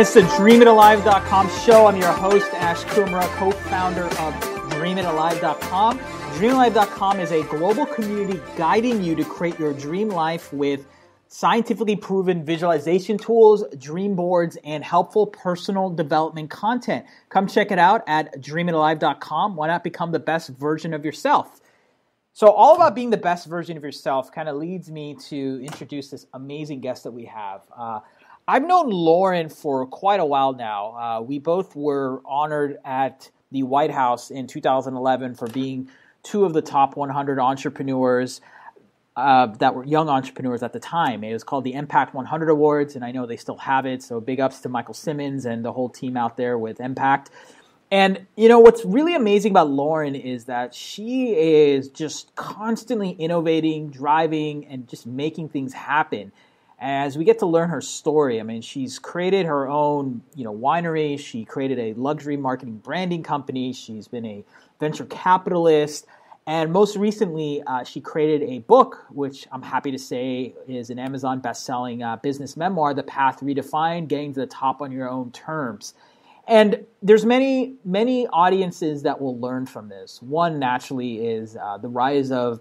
It's the DreamItAlive.com show. I'm your host, Ash Kumara, co-founder of DreamItAlive.com. DreamItAlive.com is a global community guiding you to create your dream life with scientifically proven visualization tools, dream boards, and helpful personal development content. Come check it out at dreamItAlive.com. Why not become the best version of yourself? So all about being the best version of yourself kind of leads me to introduce this amazing guest that we have. I've known Lauren for quite a while now. We both were honored at the White House in 2011 for being two of the top 100 entrepreneurs that were young entrepreneurs at the time. It was called the Impact 100 Awards, and I know they still have it, so big ups to Michael Simmons and the whole team out there with Impact. And, you know, what's really amazing about Lauren is that she is just constantly innovating, driving, and just making things happen. As we get to learn her story, I mean, she's created her own, winery. She created a luxury marketing branding company. She's been a venture capitalist. And most recently, she created a book, which I'm happy to say is an Amazon best-selling business memoir, The Path Redefined, Getting to the Top on Your Own Terms. And there's many, many audiences that will learn from this. One, naturally, is the rise of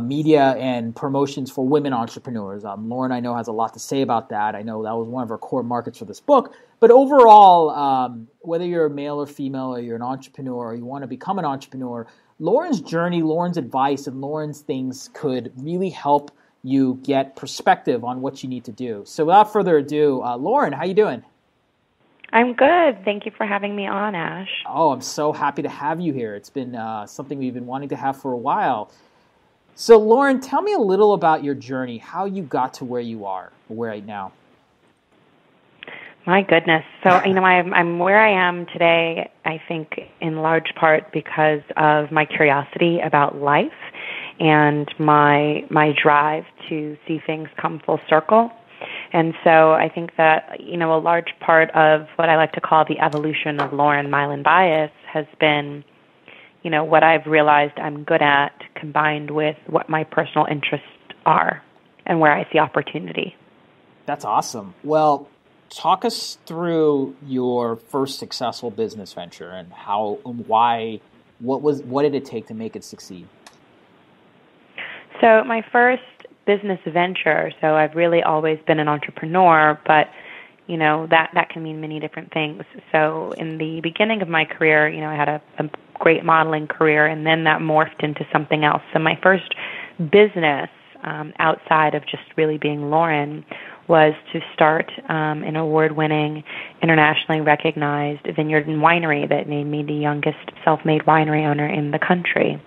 media and promotions for women entrepreneurs. Lauren, I know, has a lot to say about that. I know that was one of her core markets for this book. But overall, whether you're male or female or you're an entrepreneur or you want to become an entrepreneur, Lauren's journey, Lauren's advice, and Lauren's things could really help you get perspective on what you need to do. So without further ado, Lauren, how you doing? I'm good. Thank you for having me on, Ash. Oh, I'm so happy to have you here. It's been something we've been wanting to have for a while. So, Lauren, tell me a little about your journey, how you got to where you are right now. My goodness. So, I'm where I am today, I think, in large part because of my curiosity about life and my drive to see things come full circle. And so I think that, a large part of what I like to call the evolution of Lauren Maillian Bias has been what I've realized I'm good at combined with what my personal interests are and where I see opportunity. That's awesome. Well, talk us through your first successful business venture and how, why, what did it take to make it succeed? So my first business venture, so I've really always been an entrepreneur, but that can mean many different things. So in the beginning of my career, I had a great modeling career, and then that morphed into something else. So my first business outside of just really being Lauren was to start an award-winning, internationally recognized vineyard and winery that made me the youngest self-made winery owner in the country.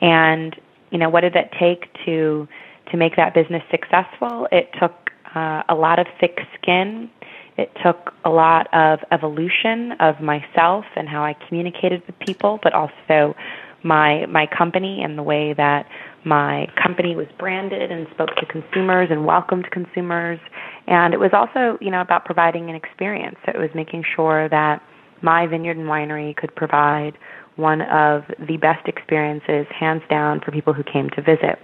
And, what did that take to make that business successful? It took a lot of thick skin. It took a lot of evolution of myself and how I communicated with people, but also my company and the way that my company was branded and spoke to consumers and welcomed consumers. And it was also, about providing an experience. So it was making sure that my vineyard and winery could provide one of the best experiences, hands down, for people who came to visit.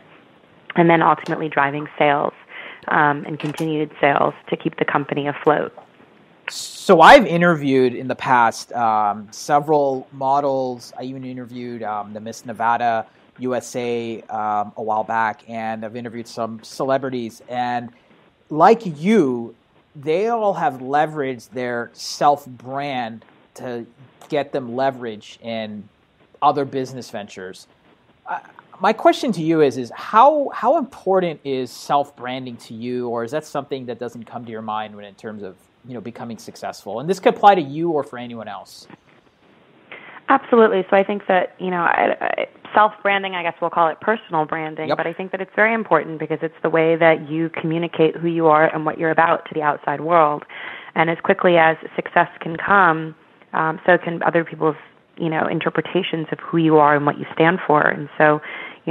And then ultimately driving sales. And continued sales to keep the company afloat. So I've interviewed in the past several models. I even interviewed the Miss Nevada USA a while back, and I've interviewed some celebrities. And like you, they all have leveraged their self-brand to get them leverage in other business ventures. My question to you is how important is self-branding to you, or is that something that doesn't come to your mind when in terms of, becoming successful? And this could apply to you or for anyone else. Absolutely. So I think that, self-branding, I guess we'll call it personal branding, But I think that it's very important because it's the way that you communicate who you are and what you're about to the outside world. And as quickly as success can come, so can other people's, interpretations of who you are and what you stand for. And so,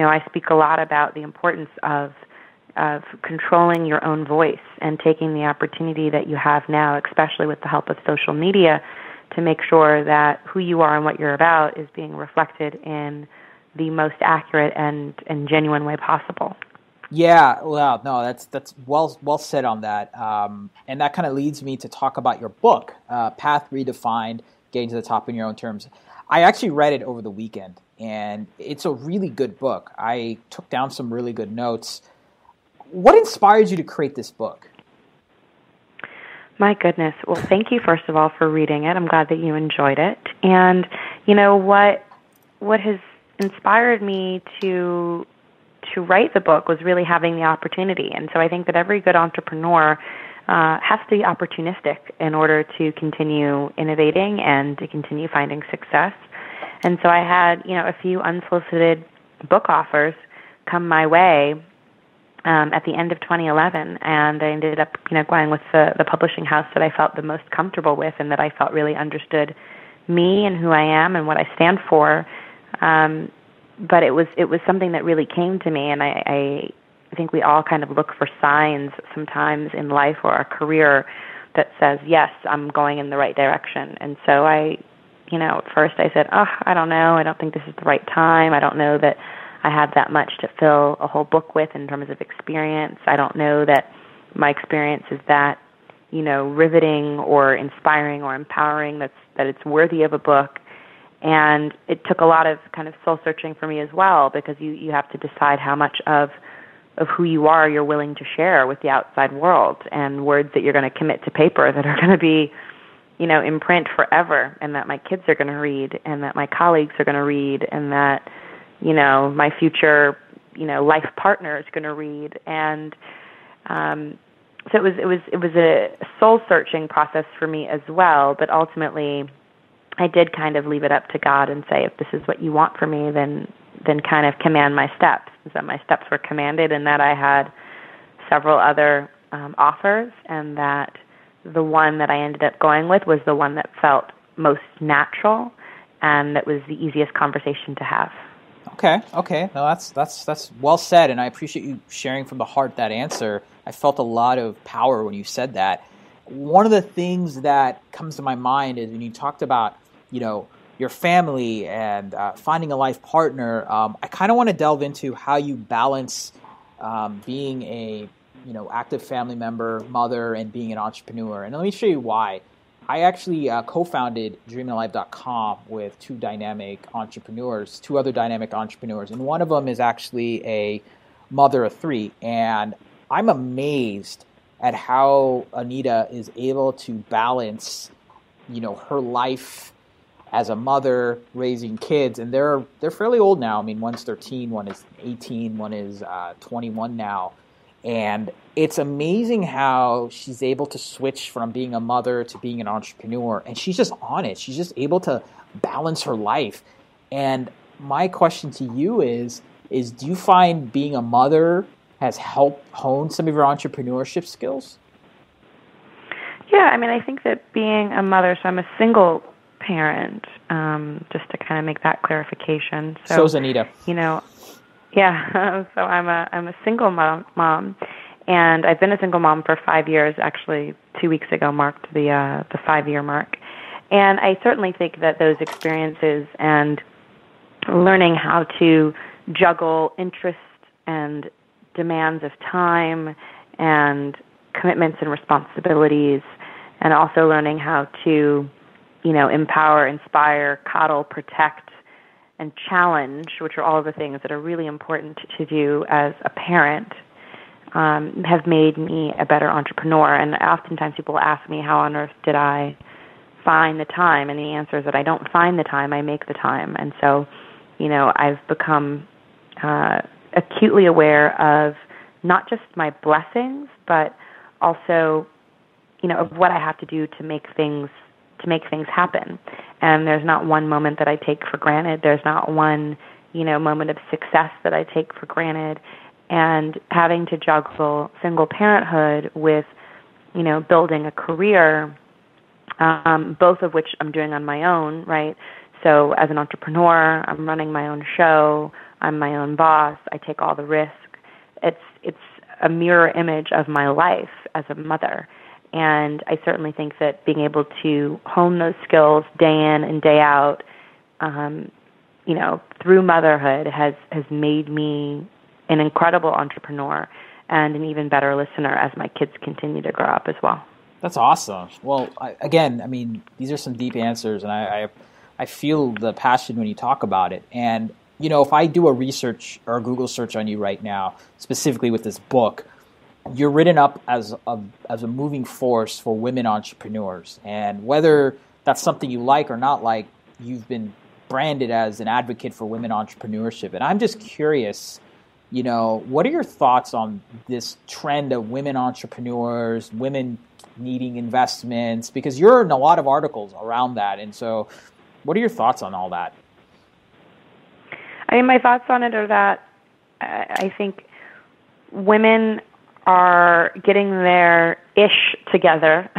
I speak a lot about the importance of controlling your own voice and taking the opportunity that you have now, especially with the help of social media, to make sure that who you are and what you're about is being reflected in the most accurate and genuine way possible. Yeah, well, no, that's well said on that. And that kind of leads me to talk about your book, Path Redefined, Getting to the Top in Your Own Terms. I actually read it over the weekend, and it's a really good book. I took down some really good notes. What inspired you to create this book? My goodness. Well, thank you, first of all, for reading it. I'm glad that you enjoyed it. And, you know, what has inspired me to write the book was really having the opportunity. And so I think that every good entrepreneur has to be opportunistic in order to continue innovating and to continue finding success. And so I had, you know, a few unsolicited book offers come my way at the end of 2011, and I ended up, you know, going with the publishing house that I felt the most comfortable with and that I felt really understood me and who I am and what I stand for. But it was something that really came to me, and I think we all kind of look for signs sometimes in life or our career that says, yes, I'm going in the right direction. And so I, you know, at first I said, oh, I don't know. I don't think this is the right time. I don't know that I have that much to fill a whole book with in terms of experience. I don't know that my experience is that, you know, riveting or inspiring or empowering, that it's worthy of a book. And it took a lot of kind of soul-searching for me as well, because you have to decide how much of who you are you're willing to share with the outside world, and words that you're going to commit to paper that are going to be, you know, in print forever, and that my kids are going to read, and that my colleagues are going to read, and that, you know, my future, you know, life partner is going to read. And so it was a soul-searching process for me as well, but ultimately I did kind of leave it up to God and say, if this is what you want for me, then kind of command my steps. So my steps were commanded, and that I had several other offers, and that the one that I ended up going with was the one that felt most natural, and that was the easiest conversation to have. Okay. No, that's well said, and I appreciate you sharing from the heart that answer. I felt a lot of power when you said that. One of the things that comes to my mind is when you talked about, you know, your family and finding a life partner. I kind of want to delve into how you balance being a, you know, active family member, mother, and being an entrepreneur. And let me show you why. I actually co-founded DreamItAlive.com with two other dynamic entrepreneurs. And one of them is actually a mother of three. And I'm amazed at how Anita is able to balance, you know, her life as a mother, raising kids, and they're fairly old now. I mean, one's 13, one is 18, one is 21 now, and it's amazing how she's able to switch from being a mother to being an entrepreneur, and she's just on it. She's just able to balance her life. And my question to you is do you find being a mother has helped hone some of your entrepreneurship skills? Yeah, I mean, I think that being a mother, so I'm a single parent, just to kind of make that clarification. So's Anita. You know, yeah. So I'm a single mom, and I've been a single mom for 5 years. Actually, 2 weeks ago marked the 5-year mark, and I certainly think that those experiences and learning how to juggle interests and demands of time and commitments and responsibilities, and also learning how to, you know, empower, inspire, coddle, protect, and challenge, which are all the things that are really important to do as a parent, have made me a better entrepreneur. And oftentimes people ask me, how on earth did I find the time? And the answer is that I don't find the time, I make the time. And so, you know, I've become acutely aware of not just my blessings, but also, you know, of what I have to do to make things happen. And there's not one moment that I take for granted. There's not one, you know, moment of success that I take for granted. And having to juggle single parenthood with, you know, building a career, both of which I'm doing on my own, right? So as an entrepreneur, I'm running my own show. I'm my own boss. I take all the risk. It's a mirror image of my life as a mother. And I certainly think that being able to hone those skills day in and day out, you know, through motherhood has made me an incredible entrepreneur and an even better listener as my kids continue to grow up as well. That's awesome. Well, I mean, these are some deep answers, and I feel the passion when you talk about it. And, you know, if I do a research or a Google search on you right now, specifically with this book, you're written up as a moving force for women entrepreneurs. And whether that's something you like or not like, you've been branded as an advocate for women entrepreneurship. And I'm just curious, you know, what are your thoughts on this trend of women entrepreneurs, women needing investments? Because you're in a lot of articles around that. And so what are your thoughts on all that? I mean, my thoughts on it are that I think women are getting their ish together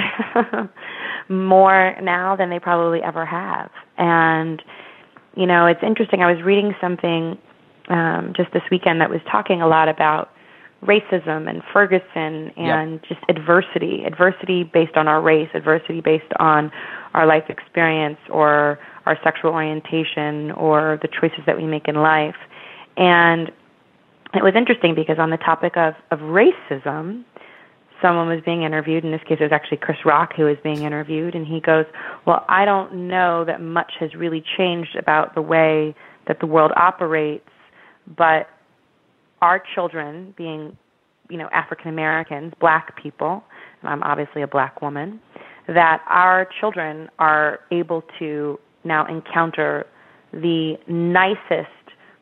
more now than they probably ever have. And, you know, it's interesting. I was reading something just this weekend that was talking a lot about racism and Ferguson and just adversity based on our race, adversity based on our life experience or our sexual orientation or the choices that we make in life. And it was interesting because on the topic of racism, someone was being interviewed. In this case, it was actually Chris Rock who was being interviewed. And he goes, well, I don't know that much has really changed about the way that the world operates, but our children being, you know, African Americans, black people, and I'm obviously a black woman, that our children are able to now encounter the nicest,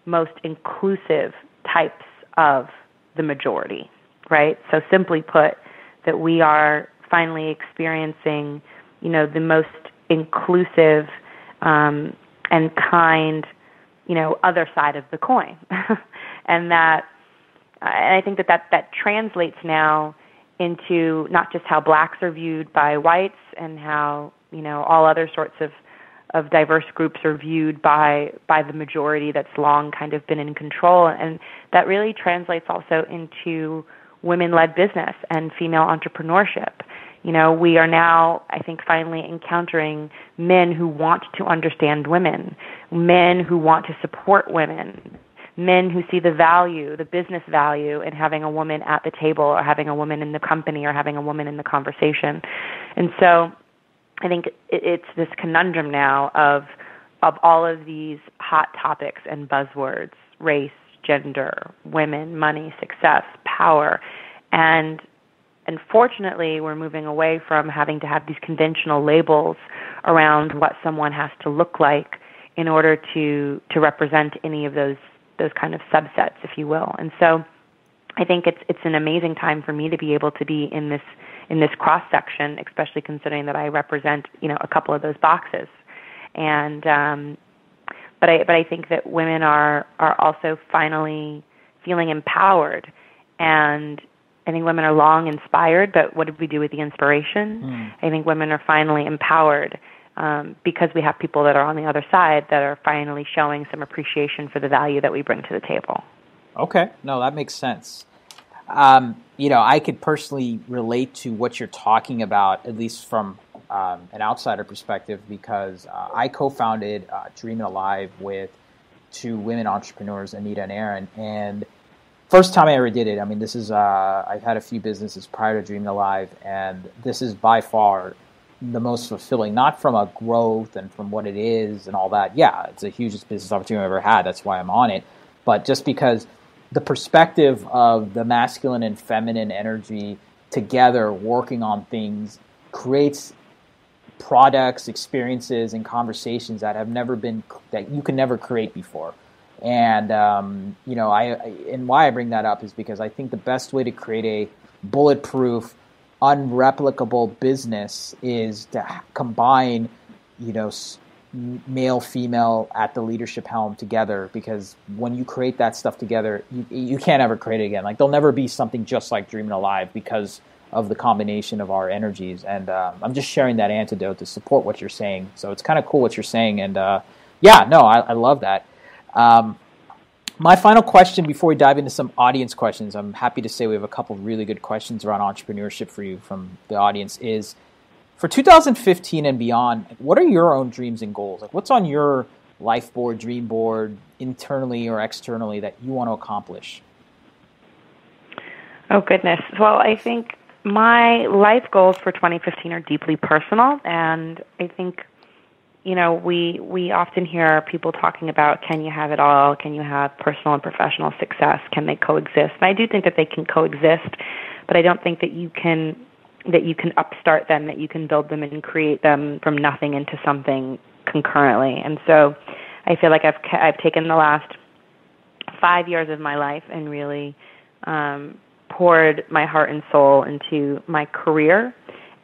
most inclusive types of the majority, right? So simply put, that we are finally experiencing, you know, the most inclusive and kind, you know, other side of the coin. And that, and I think that translates now into not just how blacks are viewed by whites and how, you know, all other sorts of diverse groups are viewed by the majority that's long kind of been in control. And that really translates also into women-led business and female entrepreneurship. You know, we are now, I think, finally encountering men who want to understand women, men who want to support women, men who see the value, the business value in having a woman at the table or having a woman in the company or having a woman in the conversation. And so I think it's this conundrum now of all of these hot topics and buzzwords, race, gender, women, money, success, power. And unfortunately, we're moving away from having to have these conventional labels around what someone has to look like in order to represent any of those kind of subsets, if you will. And so I think it's an amazing time for me to be able to be in this cross-section, especially considering that I represent, you know, a couple of those boxes. And but I think that women are also finally feeling empowered. And I think women are long inspired, but what did we do with the inspiration? I think women are finally empowered because we have people that are on the other side that are finally showing some appreciation for the value that we bring to the table. Okay. No, that makes sense. You know, I could personally relate to what you're talking about, at least from an outsider perspective, because I co-founded Dream It Alive with two women entrepreneurs, Anita and Aaron. And first time I ever did it, I mean, this is, I've had a few businesses prior to Dream It Alive, and this is by far the most fulfilling, not from a growth and from what it is and all that. Yeah, it's the hugest business opportunity I've ever had. That's why I'm on it. But just because the perspective of the masculine and feminine energy together working on things creates products, experiences, and conversations that have never been, that you can never create before. And, you know, and why I bring that up is because I think the best way to create a bulletproof, unreplicable business is to combine, you know, male, female at the leadership helm together, because when you create that stuff together, you can't ever create it again. Like, there'll never be something just like Dreamin' Alive because of the combination of our energies. And I'm just sharing that antidote to support what you're saying. So it's kind of cool what you're saying. And I love that. My final question before we dive into some audience questions, I'm happy to say we have a couple of really good questions around entrepreneurship for you from the audience, is for 2015 and beyond, what are your own dreams and goals? Like, what's on your life board, dream board, internally or externally, that you want to accomplish? Oh, goodness. Well, I think my life goals for 2015 are deeply personal, and I think, you know, we often hear people talking about, can you have it all? Can you have personal and professional success? Can they coexist? And I do think that they can coexist, but I don't think that you can upstart them, that you can build them and create them from nothing into something concurrently. And so I feel like I've taken the last 5 years of my life and really poured my heart and soul into my career,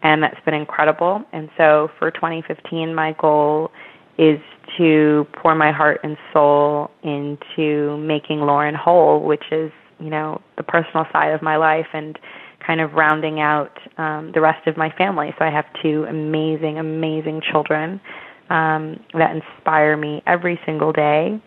and that's been incredible. And so for 2015, my goal is to pour my heart and soul into making Lauren whole, which is, you know, the personal side of my life, and kind of rounding out the rest of my family. So I have two amazing, amazing children that inspire me every single day.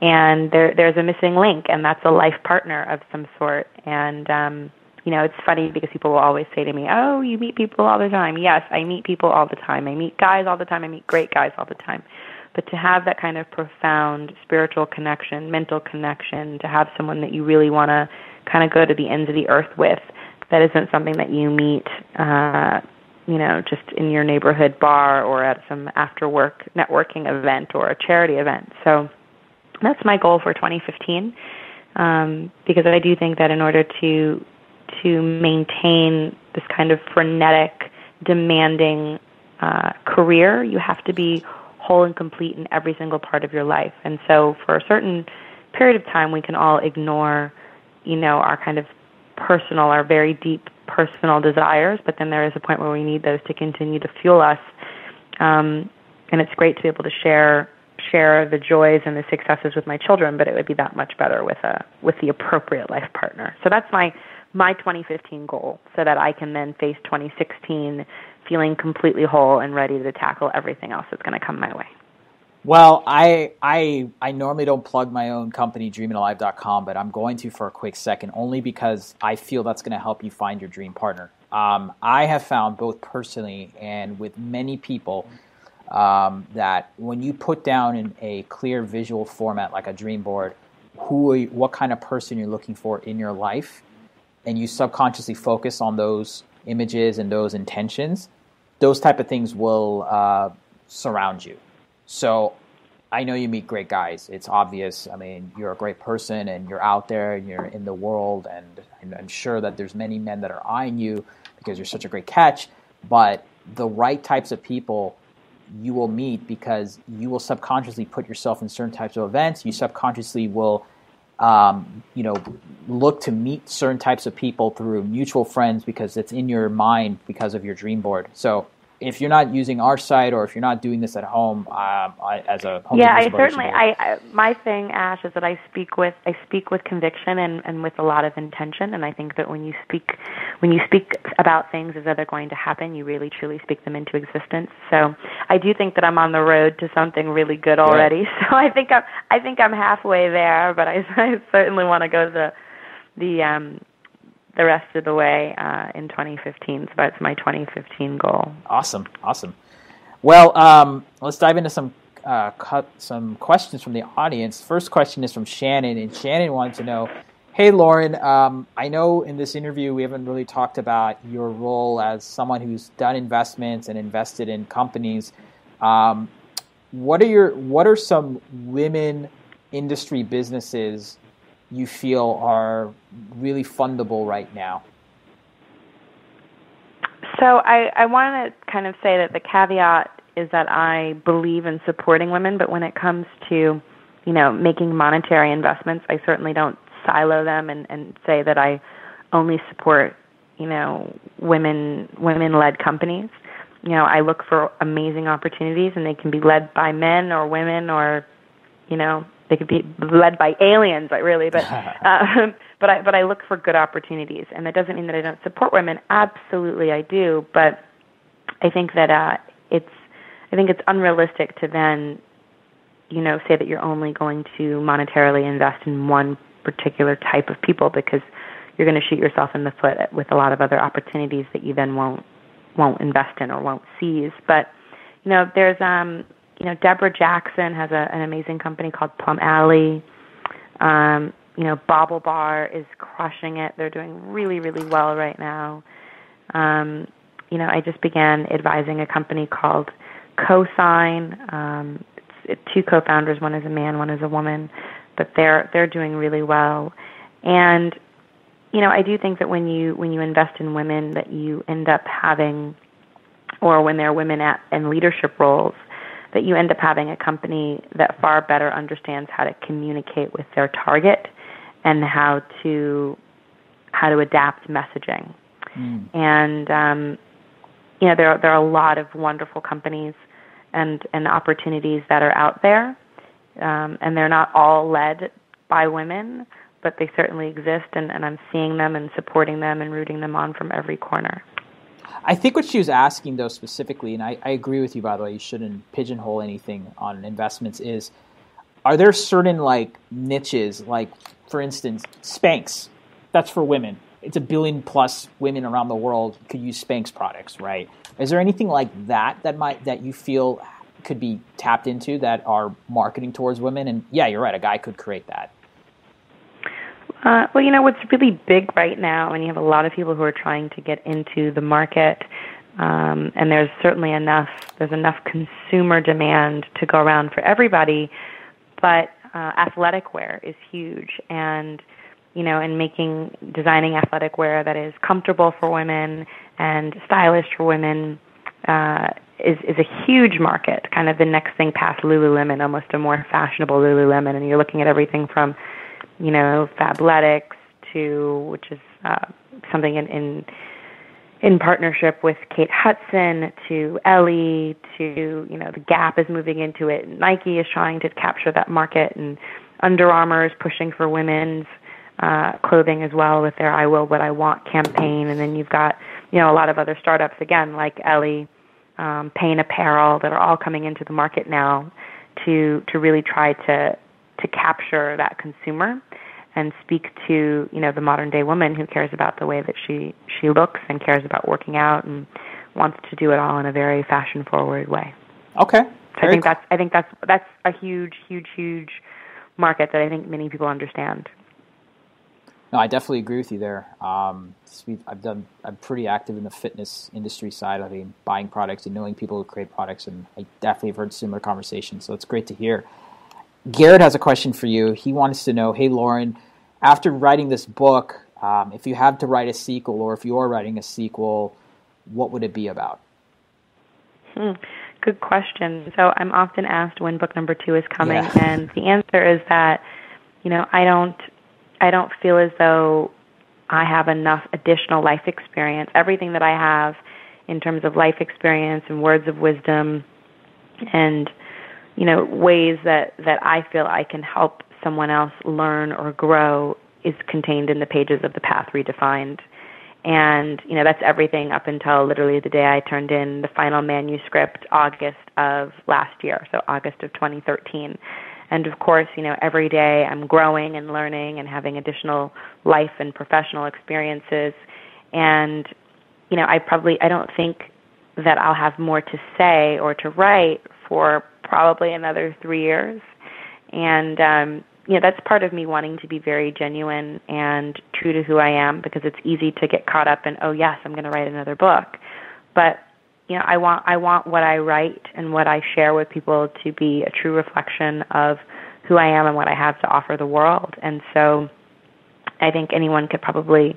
And there's a missing link, and that's a life partner of some sort. And, you know, it's funny because people will always say to me, oh, you meet people all the time. Yes, I meet people all the time. I meet guys all the time. I meet great guys all the time. But to have that kind of profound spiritual connection, mental connection, to have someone that you really want to kind of go to the ends of the earth with, that isn't something that you meet, you know, just in your neighborhood bar or at some after-work networking event or a charity event. So that's my goal for 2015, because I do think that in order to maintain this kind of frenetic, demanding career, you have to be whole and complete in every single part of your life. And so for a certain period of time, we can all ignore, you know, our kind of personal, our very deep personal desires, but then there is a point where we need those to continue to fuel us. And it's great to be able to share the joys and the successes with my children, but it would be that much better with the appropriate life partner. So that's my 2015 goal, so that I can then face 2016 feeling completely whole and ready to tackle everything else that's going to come my way. Well, I normally don't plug my own company, DreamItAlive.com, but I'm going to for a quick second, only because I feel that's going to help you find your dream partner. I have found both personally and with many people that when you put down in a clear visual format like a dream board, what kind of person you're looking for in your life, and you subconsciously focus on those images and those intentions, those type of things will surround you. So I know you meet great guys. It's obvious. I mean, you're a great person and you're out there and you're in the world, and I'm sure that there's many men that are eyeing you because you're such a great catch. But the right types of people you will meet, because you will subconsciously put yourself in certain types of events. You subconsciously will you know, look to meet certain types of people through mutual friends, because it's in your mind because of your dream board. So if you're not using our site, or if you're not doing this at home as a home, yeah, I certainly. I my thing, Ash, is that I speak with conviction and with a lot of intention. And I think that when you speak about things as though they're going to happen, you really truly speak them into existence. So I do think that I'm on the road to something really good already. Yeah. So I think I'm halfway there, but I certainly want to go the rest of the way in 2015. So that's my 2015 goal. Awesome. Well, let's dive into some questions from the audience. First question is from Shannon, and Shannon wanted to know, hey, Lauren, I know in this interview we haven't really talked about your role as someone who's done investments and invested in companies. What are some women industry businesses you feel are really fundable right now? So I want to kind of say that the caveat is that I believe in supporting women, but when it comes to, you know, making monetary investments, I certainly don't silo them and say that I only support, you know, women-led companies. You know, I look for amazing opportunities, and they can be led by men or women, or, you know, they could be led by aliens, like, really, but I look for good opportunities, and that doesn't mean that I don't support women. Absolutely, I do, but I think that it's unrealistic to then, you know, say that you're only going to monetarily invest in one particular type of people, because you're going to shoot yourself in the foot with a lot of other opportunities that you then won't invest in or won't seize. But, you know, there's you know, Deborah Jackson has an amazing company called Plum Alley. You know, Bobble Bar is crushing it. They're doing really, really well right now. You know, I just began advising a company called Cosign. It's two co-founders. One is a man, one is a woman. But they're doing really well. And, you know, I do think that when you invest in women that you end up having, or when there are women in leadership roles, that you end up having a company that far better understands how to communicate with their target and how to adapt messaging. Mm. And, you know, there are a lot of wonderful companies and opportunities that are out there, and they're not all led by women, but they certainly exist, and I'm seeing them and supporting them and rooting them on from every corner. I think what she was asking, though, specifically, and I agree with you, by the way, you shouldn't pigeonhole anything on investments, is are there certain, like, niches, like, for instance, Spanx, that's for women. It's a billion-plus women around the world could use Spanx products, right? Is there anything like that you feel could be tapped into that are marketing towards women? And, yeah, you're right, a guy could create that. Well, you know, what's really big right now, and you have a lot of people who are trying to get into the market, and there's certainly enough consumer demand to go around for everybody, but athletic wear is huge. And, you know, in designing athletic wear that is comfortable for women and stylish for women is a huge market, kind of the next thing past Lululemon, almost a more fashionable Lululemon, and you're looking at everything from, you know, Fabletics to, which is something in partnership with Kate Hudson, to Ellie, to, you know, the Gap is moving into it. Nike is trying to capture that market, and Under Armour is pushing for women's clothing as well with their I Will What I Want campaign. And then you've got, you know, a lot of other startups, again, like Ellie, Pain Apparel, that are all coming into the market now to really try to capture that consumer and speak to, you know, the modern day woman who cares about the way that she looks and cares about working out and wants to do it all in a very fashion forward way. Okay. So I think that's a huge market that I think many people understand. No, I definitely agree with you there. I'm pretty active in the fitness industry side. I mean, buying products and knowing people who create products, and I definitely have heard similar conversations. So it's great to hear. Garrett has a question for you. He wants to know, hey, Lauren, after writing this book, if you had to write a sequel, or if you're writing a sequel, what would it be about? Good question. So I'm often asked when book number 2 is coming, and the answer is that, you know, I don't feel as though I have enough additional life experience. Everything that I have in terms of life experience and words of wisdom and, you know, ways that I feel I can help someone else learn or grow is contained in the pages of The Path Redefined. And, you know, that's everything up until literally the day I turned in the final manuscript, August of last year, so August of 2013. And, of course, you know, every day I'm growing and learning and having additional life and professional experiences. And, you know, I don't think that I'll have more to say or to write for probably another 3 years. And, you know, that's part of me wanting to be very genuine and true to who I am, because it's easy to get caught up in, oh, yes, I'm going to write another book. But, you know, I want what I write and what I share with people to be a true reflection of who I am and what I have to offer the world. And so I think anyone could probably,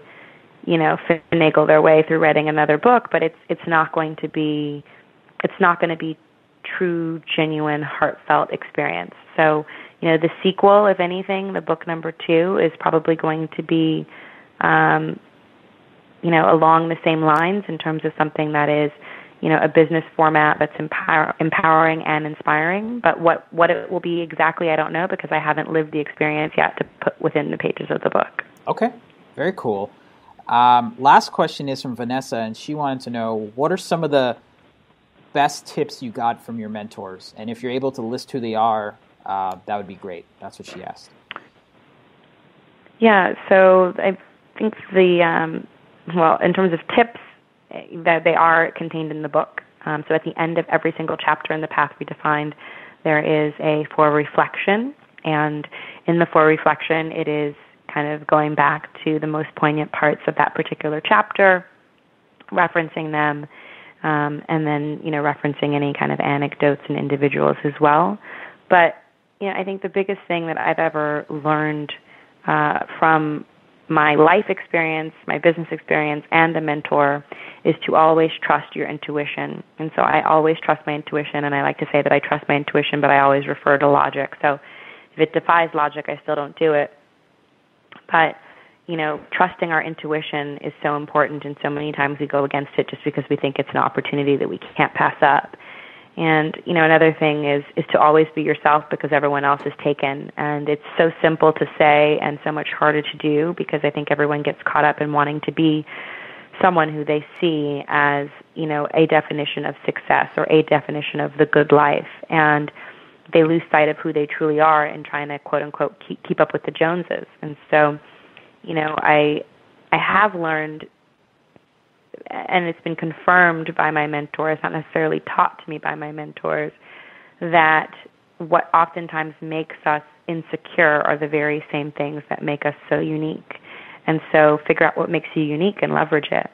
you know, finagle their way through writing another book, but it's not going to be true, genuine, heartfelt experience. So, you know, the sequel, if anything, the book number 2 is probably going to be, you know, along the same lines in terms of something that is, you know, a business format that's empowering and inspiring. But what it will be exactly, I don't know, because I haven't lived the experience yet to put within the pages of the book. Okay, very cool. Last question is from Vanessa, and she wanted to know, what are some of the best tips you got from your mentors? And if you're able to list who they are, that would be great. That's what she asked. Yeah, so I think in terms of tips, that they are contained in the book. So at the end of every single chapter in The Path Redefined, there is a for reflection. And in the for reflection, it is kind of going back to the most poignant parts of that particular chapter, referencing them, and then, you know, referencing any kind of anecdotes and individuals as well. But, you know, I think the biggest thing that I've ever learned from my life experience, my business experience, and a mentor is to always trust your intuition. And so I always trust my intuition, and I like to say that I trust my intuition, but I always refer to logic. So if it defies logic, I still don't do it. But, you know, trusting our intuition is so important, and so many times we go against it just because we think it's an opportunity that we can't pass up. And, you know, another thing is to always be yourself, because everyone else is taken. And it's so simple to say and so much harder to do, because I think everyone gets caught up in wanting to be someone who they see as, you know, a definition of success or a definition of the good life. And they lose sight of who they truly are in trying to, quote unquote, keep up with the Joneses. And so, you know, I have learned, and it's been confirmed by my mentors, not necessarily taught to me by my mentors, that what oftentimes makes us insecure are the very same things that make us so unique. And so figure out what makes you unique and leverage it.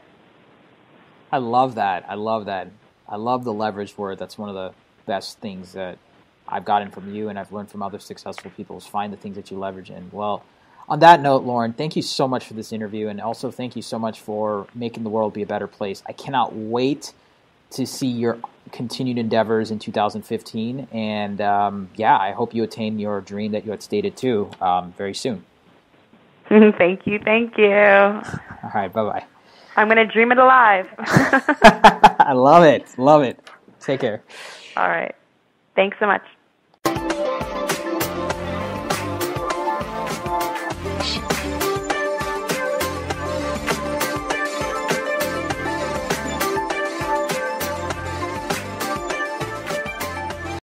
I love that. I love that. I love the leverage word. That's one of the best things that I've gotten from you, and I've learned from other successful people, is find the things that you leverage in. Well, on that note, Lauren, thank you so much for this interview, and also thank you so much for making the world be a better place. I cannot wait to see your continued endeavors in 2015, and yeah, I hope you attain your dream that you had stated too very soon. Thank you, thank you. All right, bye-bye. I'm going to dream it alive. I love it, love it. Take care. All right, thanks so much.